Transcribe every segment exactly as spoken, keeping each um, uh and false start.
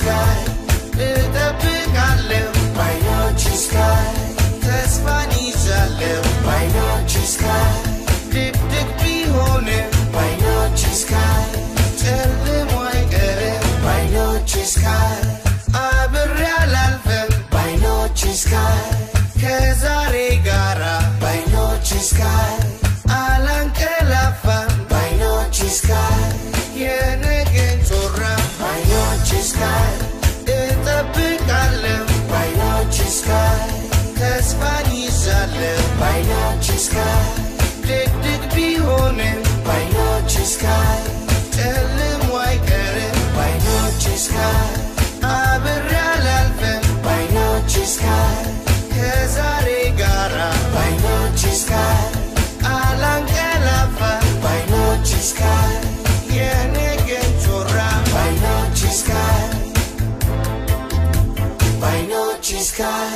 sky, the big island. Why not you sky, the Spanish island. Why not you sky, the big pihone. Why not you sky, tell them why get it. Why not you sky, a real alfen. Why not you sky, Kesare gara. Why not you sky, Alan Kelafa. Why not you sky, Yene Gentura. Why not you sky? Sky, the Spanish are little. Why not you sky? Dick dick be honing. Why not you sky? Tell him why get it. Why not you sky? A real alfen. Why not you sky? Kesare gara. Why not you sky? Alan Kelafa. Why not you sky? Yene Gentura. Why not you sky? Why not you sky?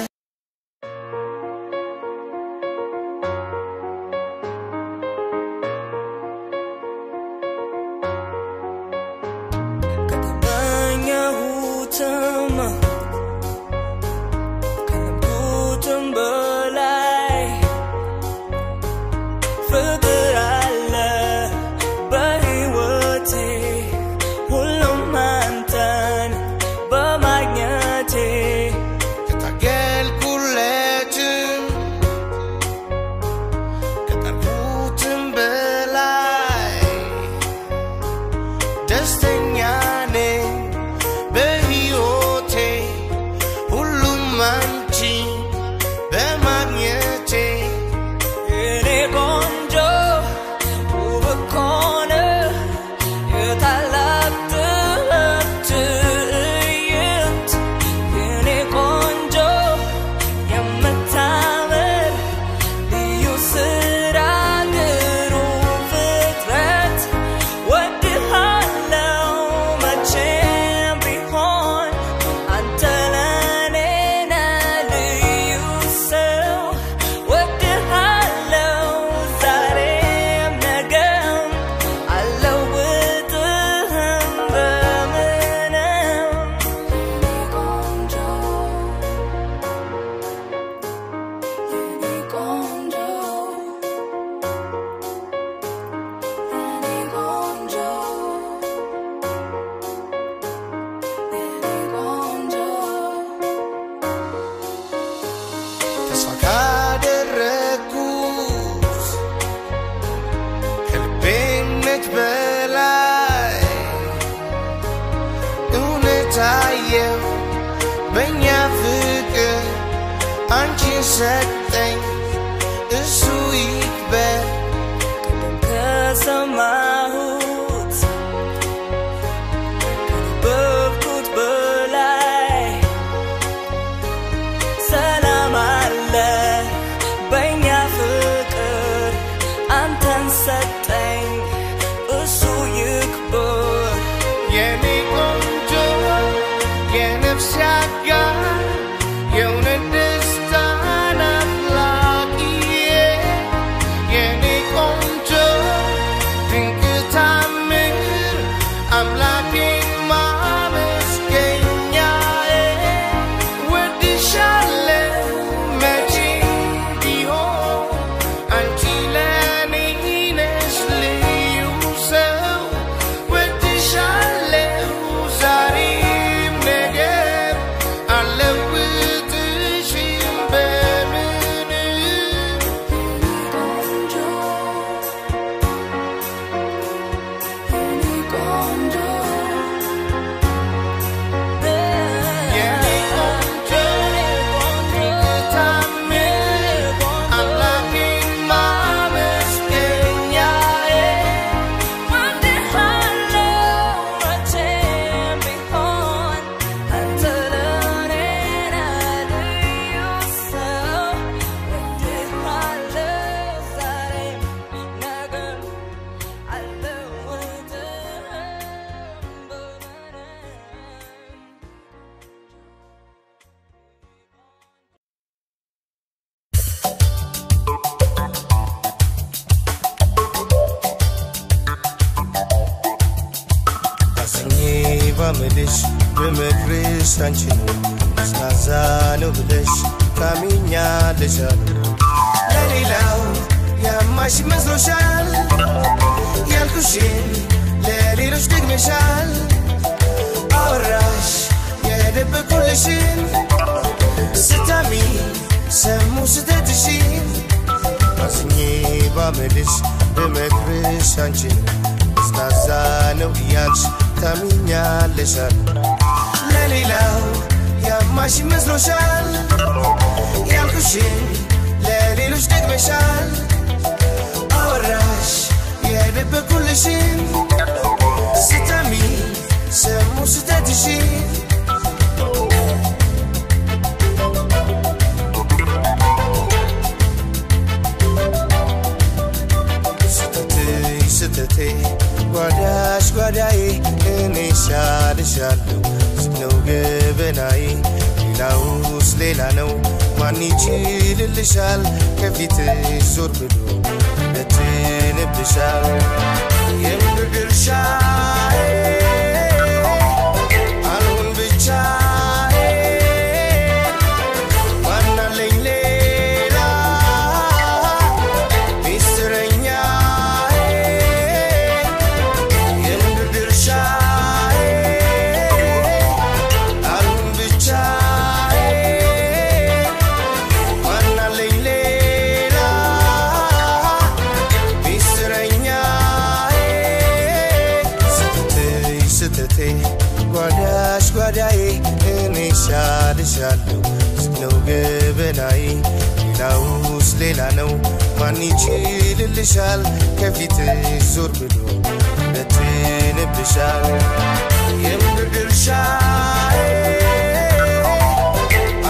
Dish በመክርሽ አንቺን ሳዛለው ብለሽ ታሚኛለሽ ለሌላው ያማሽ መስሎሻል ያልኩሽን ለሌሎች ደግመሻል አወራሽ የደበኩልሽን ስታሚ ሰሙ ስተትሽን አዝኜ ባመልሽ በመክርሽ አንቺን ሳዛለው ያልሽ ታሚኛለሽ ለሌላው ያማሽ መስሎሻል ያልኩሽን ለሌሎች ደግመሻል አወራሽ የደበኩልሽን ስታሚ ሰሙ ስተትሽን Guadash guadai, ene shad shadu. Snow gebenai, ilaus lelano. Mani chil lishal, kavite zorbidu. Betene bishal, yemdur shai. Alun bichai. Benai, ilaus lelano, mani chil lishal, kavite zorbido, betene bishal, yemdur shai,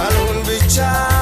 alun bichai.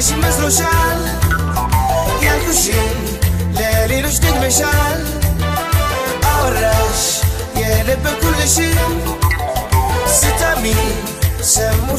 נשים ושלושה ילקושים ללילה שתי גמשל אורש ילד בכל נשים סתמים סמו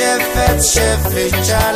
Shut it.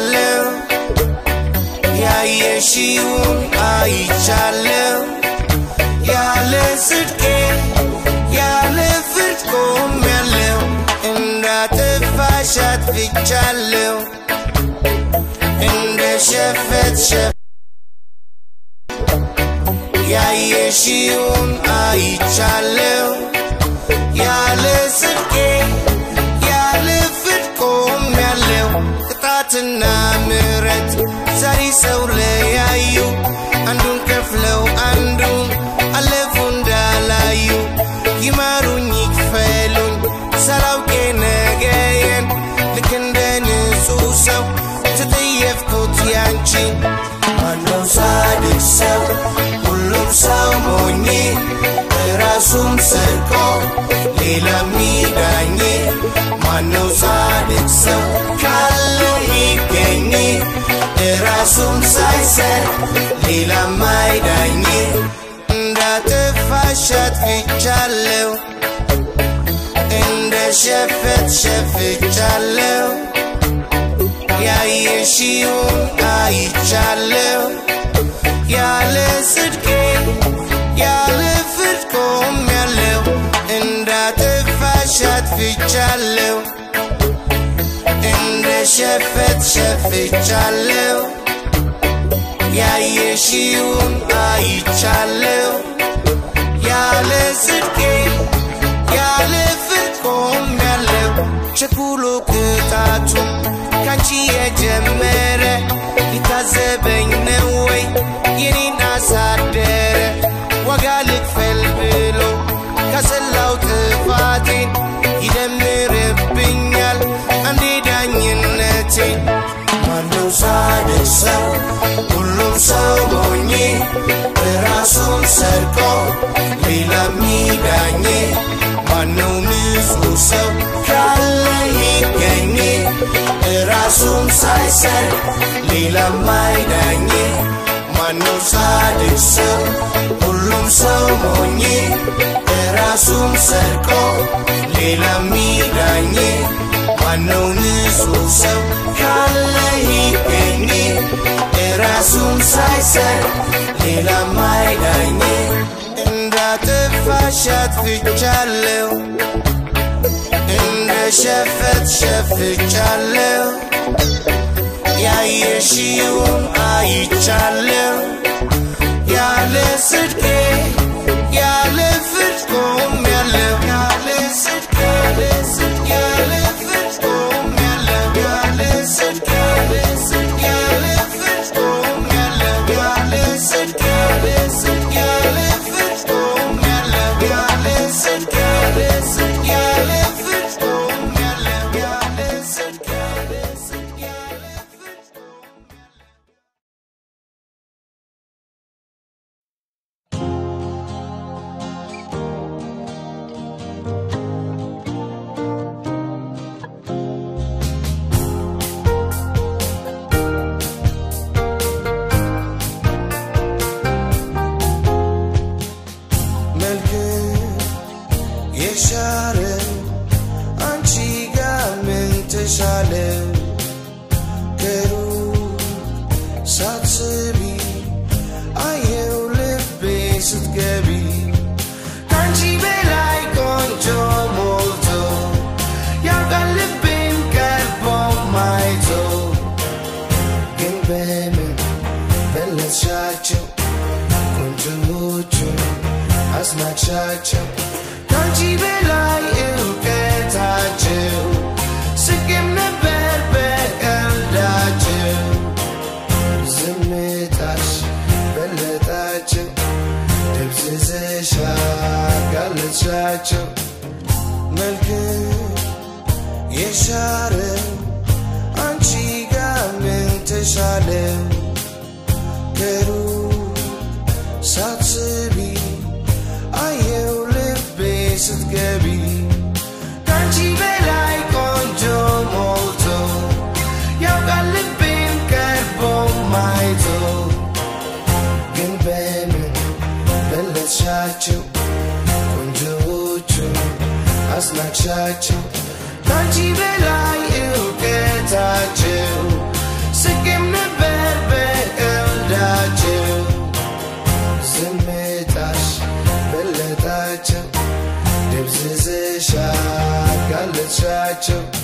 that's my cha-cha. Can't you be like you get a chill? Sick in the bed, bed and a chill. Zimitash, beletacho. Tips is a shagalachacho. Melkin, yesharim. Anchiga mintishalim. Peru. Satsbi, I will live base at Gabi. Can't you be like on Joe Molto? You're gonna live in Carbon, my toe. Can Ben, Ben, let's chat you. On Joe, as my chat you. Can't you be like you get a chill? Sick him the bed, bed, and that chill. Zimitash, beletacho, dipsizisha, galachacho.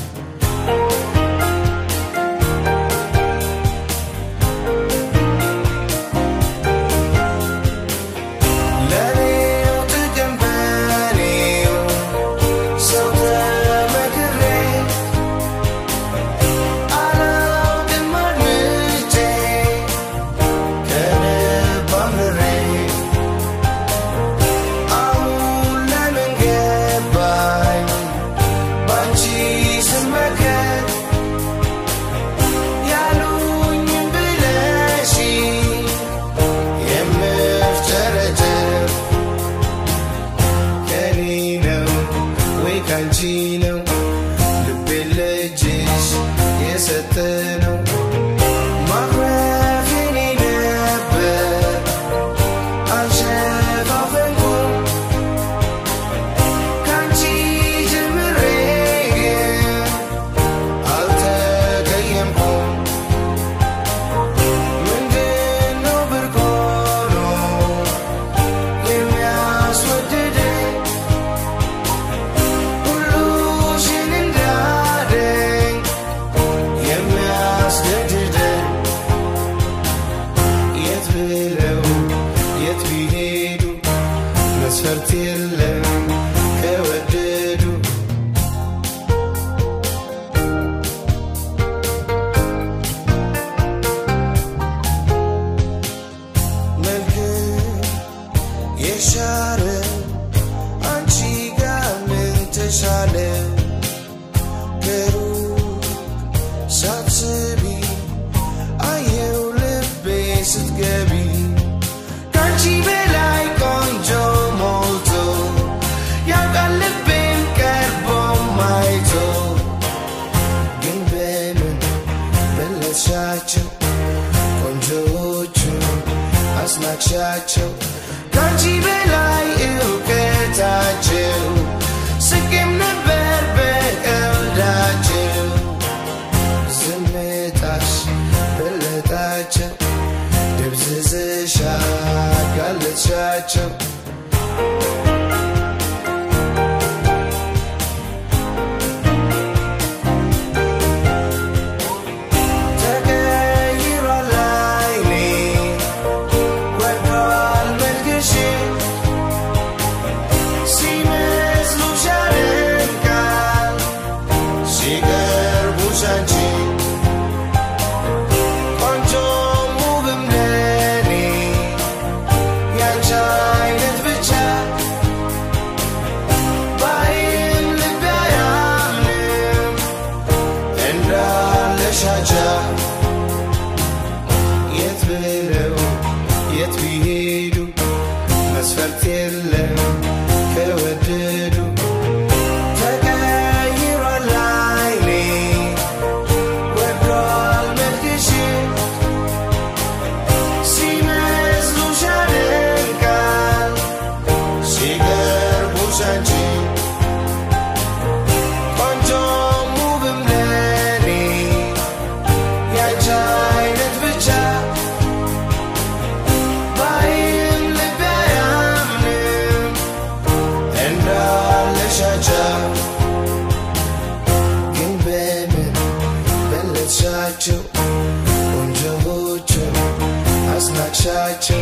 Chacho,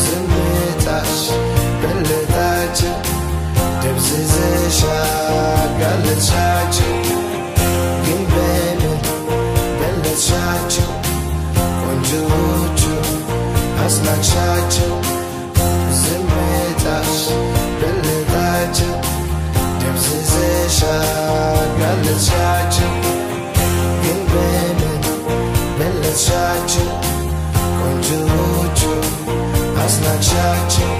zimitash, bella sizi şarkılı çakçım Gül beni belli çakçım Koncuğucum asla çakçım Üzülme taş belli taçım Dem sizi şarkılı çakçım Gül beni belli çakçım Koncuğucum asla çakçım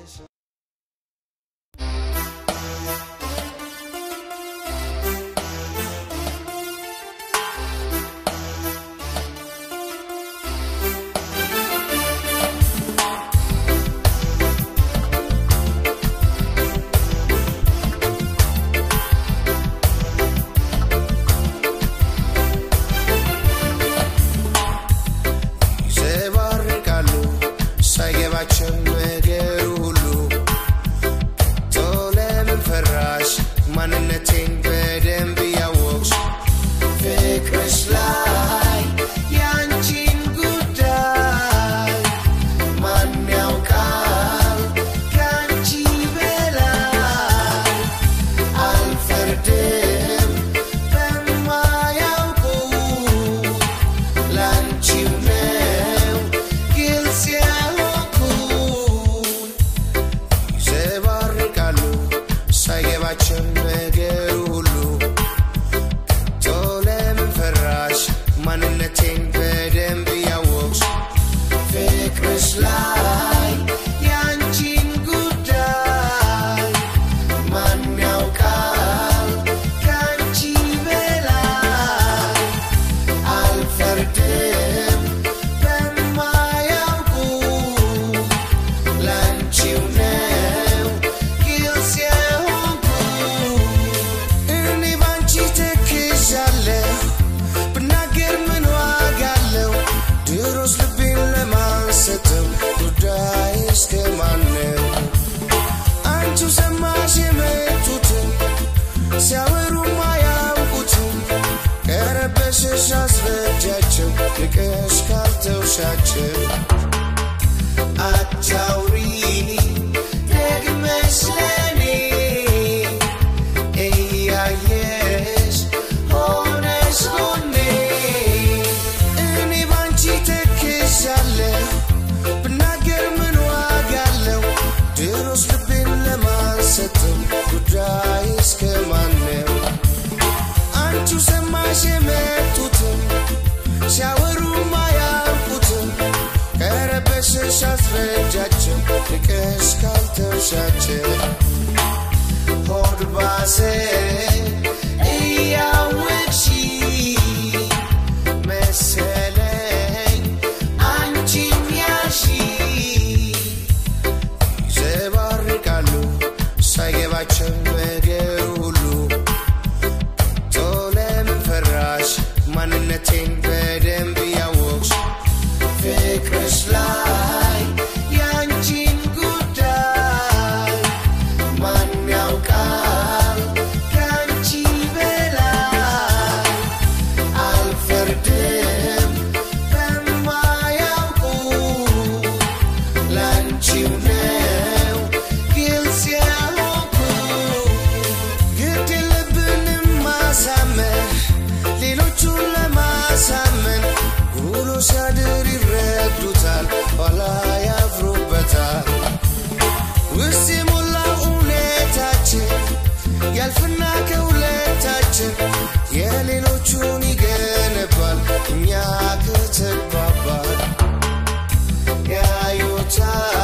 I'll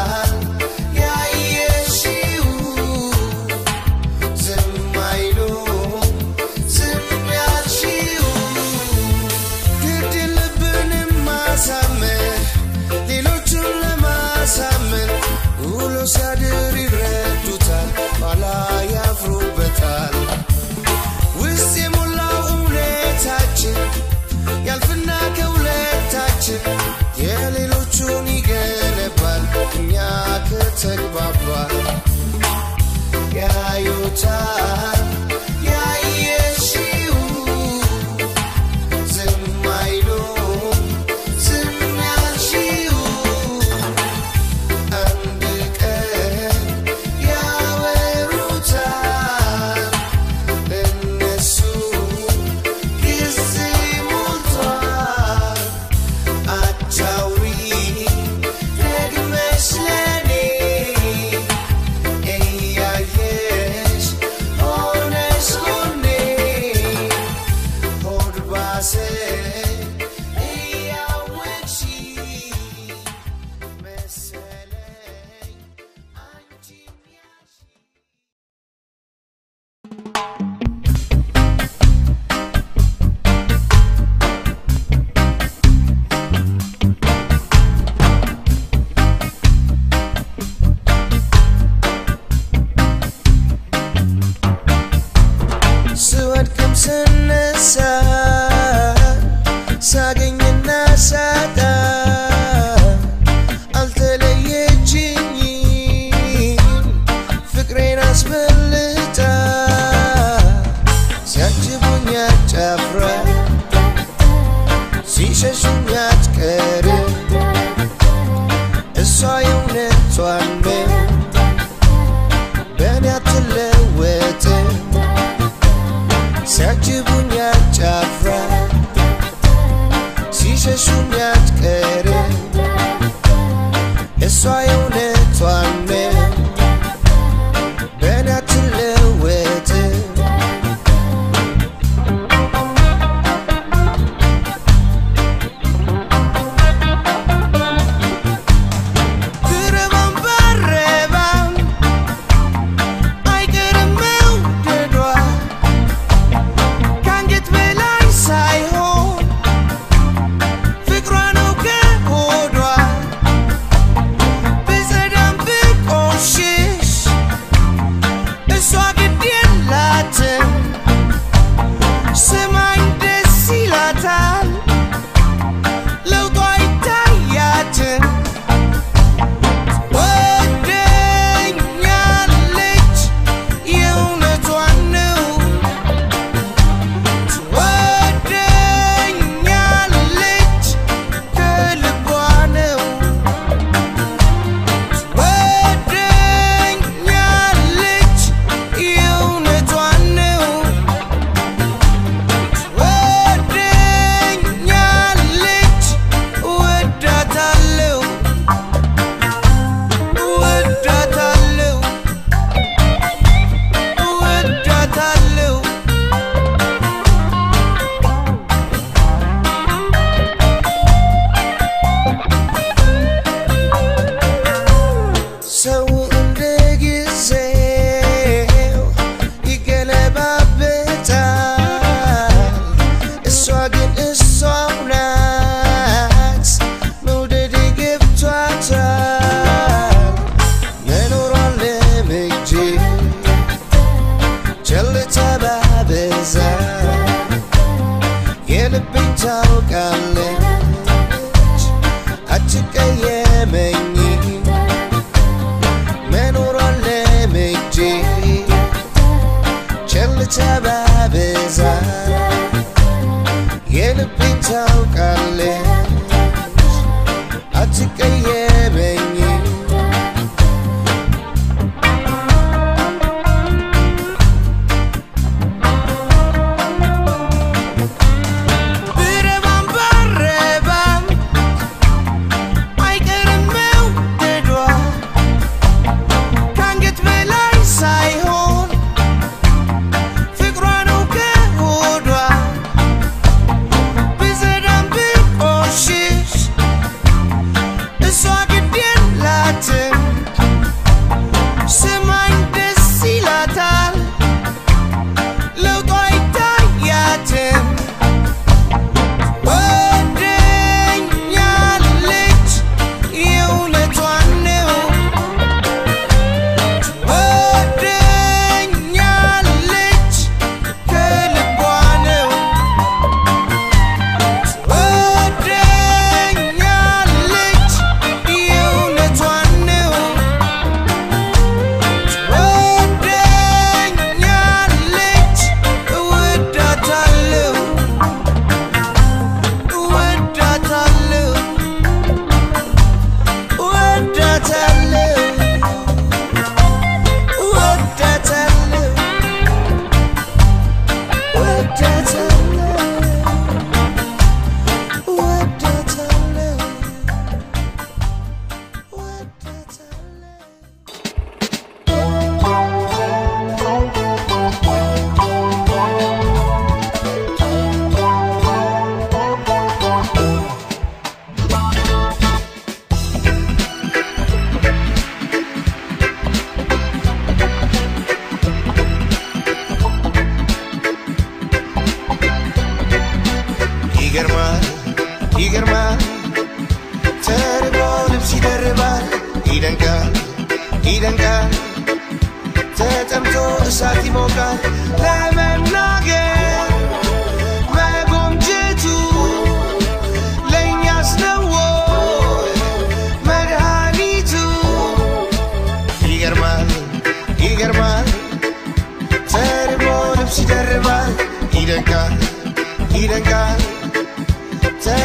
desayuné toalme, venía telewete, sergi bunya chafra, si se sunya kere, desayuné toalme, venía telewete.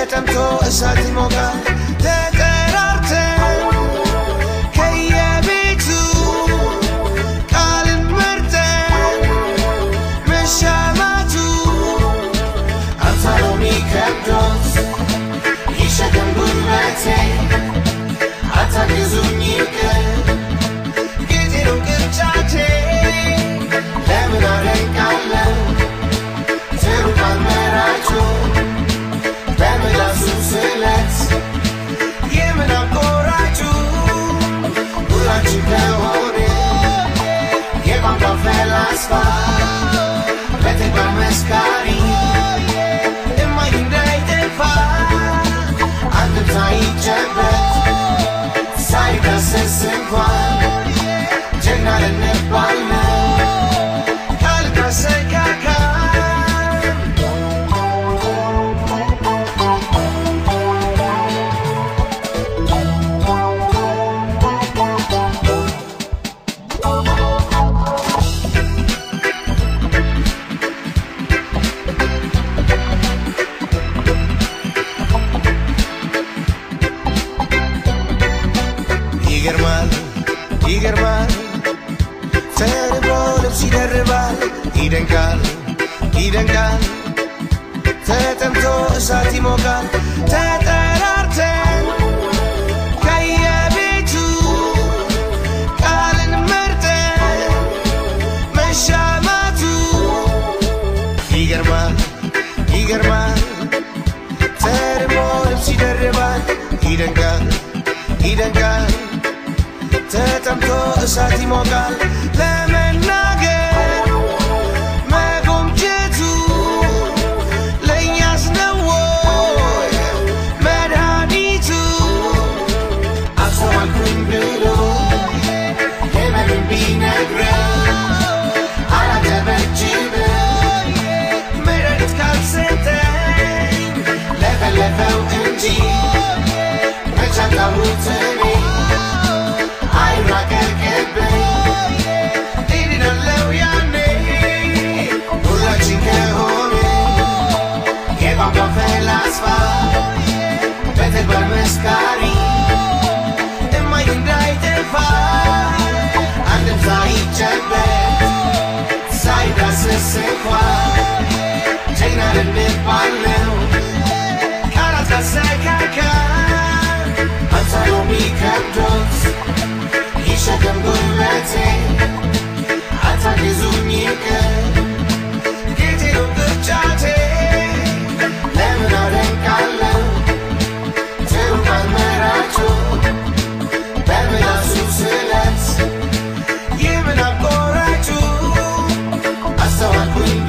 Tanto es a ti moca, te querarte.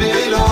Below.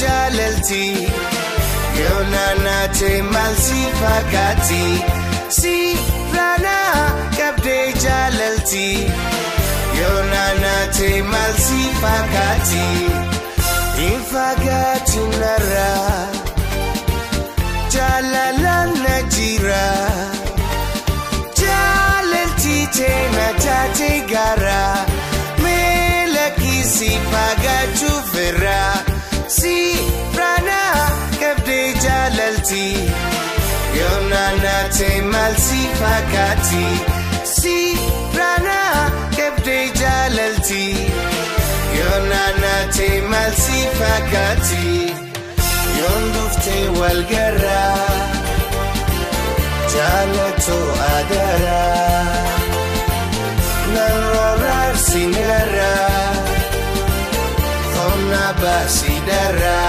جلالتي يونانا جمالتي فقاتي سيفانا كبدي جلالتي يونانا جمالتي فقاتي إنفقاتي نرى جلالانا جيرا جلالتي تينا تاتي غارا ملكي سيفاقاتي فرا Si prana kebde jalalti Yonana te malsi fakati Si prana kebde jalalti Yonana te malsi fakati Yondufte walgara Jalato agara Nanrorar sinara Basidara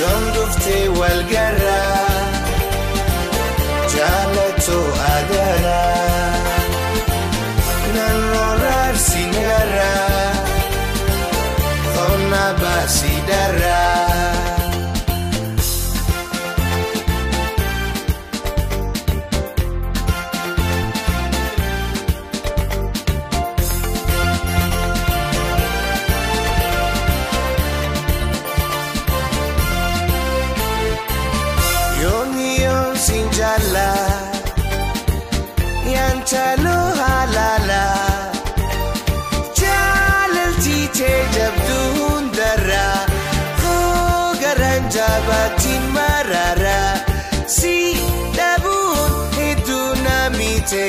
Yondufte walgara Jalato agara Nanrorar singara Thona basidara Chalo halala Jalal tite jabdun dara Kogaran jabatin marara Si dabun hiduna mite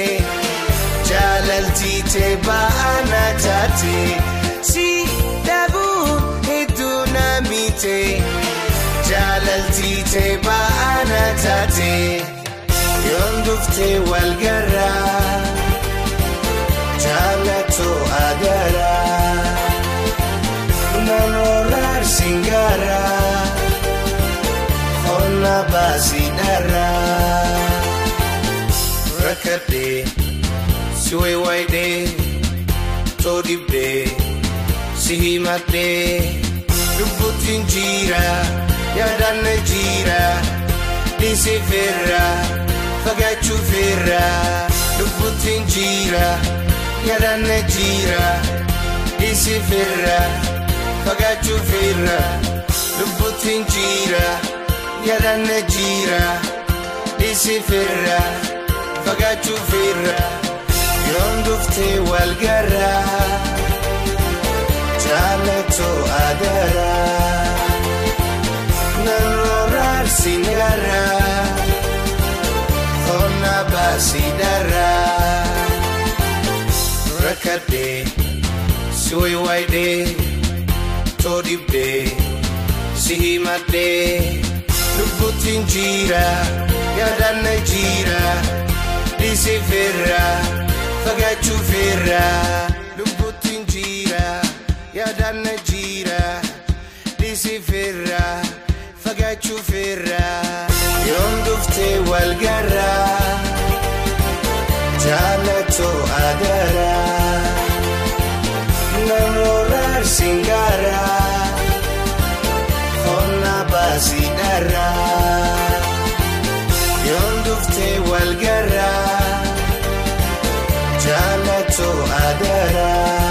Jalal tite baana jate Si dabun hiduna mite Jalal tite baana jate Yondufte walgara Jalato agara Nanrorar singara Thona basidara Rakade Siwewaide Todibde Sihimakde Dubutin jira Yadane jira Disifera Fagaccio verrà, dubbuto in gira, yaranne gira, disi verrà, Fagaccio verrà, dubbuto in gira, yaranne gira, disi verrà, Fagaccio verrà, yondufte walgara, jalato agara, nanrorar singara. Thona basidara Rakade Siwewaide Todibde Sihimakde Dubutin jira Yadane jira Disifera Fagaccio vera Dubutin jira Yadane jira Disifera Fagaccio vera Yondufte walgara Jalato agara Nanrorar singara Thona basidara Yondufte walgara Jalato agara